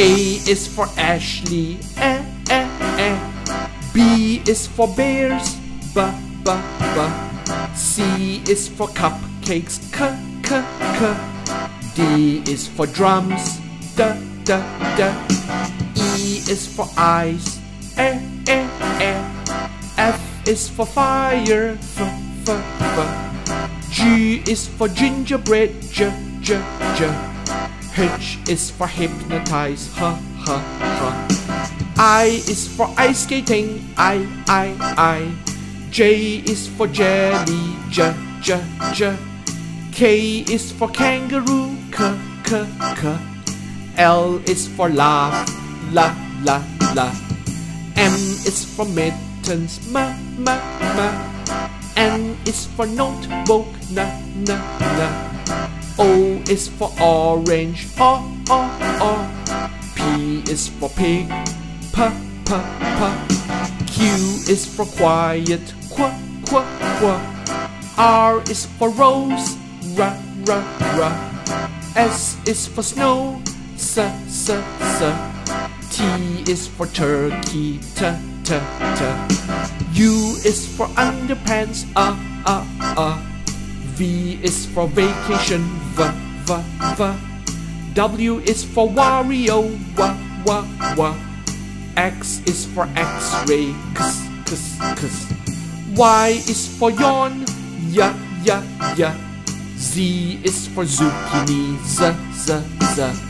A is for Ashley, eh, eh, eh. B is for bears, b, b, b. C is for cupcakes, k, k, k. D is for drums, d, d, d. E is for eyes, eh, eh, eh. F is for fire, f, f, f. G is for gingerbread, j, j, j. H is for hypnotize, ha, ha, ha. I is for ice skating, I. J is for jelly, j, j, j. K is for kangaroo, k, k, k. L is for laugh, la, la, la. M is for mittens, ma, ma, ma. N is for notebook, na, na, na. O is for orange, o, o, o. P is for pig, p, p, p. Q is for quiet, qu, qu, qu. R is for rose, r, r, r. S is for snow, s, s, s. T is for turkey, t, t, t. U is for underpants, a, a, a. V is for vacation, v, v, v. W is for Wario, wa, wa, wa. X is for X-ray, x, x, x. Y is for yawn, ya, ya, ya. Z is for zucchini, z, z, z.